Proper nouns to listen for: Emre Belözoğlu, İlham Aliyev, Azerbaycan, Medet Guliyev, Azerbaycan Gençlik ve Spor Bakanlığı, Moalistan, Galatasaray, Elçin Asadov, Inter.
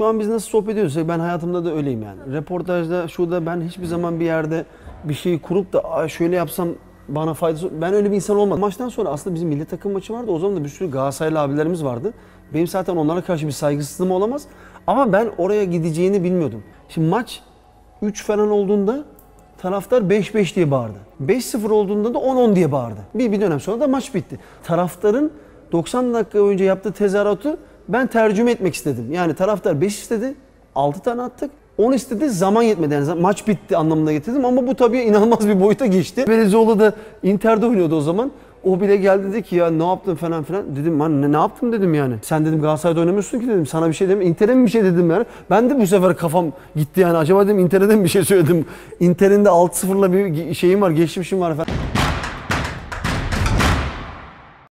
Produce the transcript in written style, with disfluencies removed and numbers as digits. Şu an biz nasıl sohbet ediyorsak ben hayatımda da öyleyim yani. Reportajda, şurada ben hiçbir zaman bir yerde bir şeyi kurup da şöyle yapsam bana faydası... Ben öyle bir insan olmadım. Maçtan sonra aslında bizim milli takım maçı vardı. O zaman da bir sürü Galatasaraylı abilerimiz vardı. Benim zaten onlara karşı bir saygısızlığım olamaz. Ama ben oraya gideceğini bilmiyordum. Şimdi maç 3 falan olduğunda taraftar 5-5 diye bağırdı. 5-0 olduğunda da 10-10 diye bağırdı. Bir dönem sonra da maç bitti. Taraftarın 90 dakika önce yaptığı tezahüratı ben tercüme etmek istedim. Yani taraftar 5 istedi, 6 tane attık. 10 istedi, zaman yetmedi. Yani maç bitti anlamına getirdim ama bu tabii inanılmaz bir boyuta geçti. Belözoğlu da Inter'de oynuyordu o zaman. O bile geldi dedi ki ya ne yaptın falan filan. Dedim ben ne yaptım dedim yani. Sen dedim Galatasaray'da oynamıyorsun ki dedim. Sana bir şey dedim. Inter'e mi bir şey dedim yani. Ben de bu sefer kafam gitti yani. Acaba dedim Inter'e de mi bir şey söyledim. Inter'in de 6-0'la bir şeyim var, geçmişim var falan.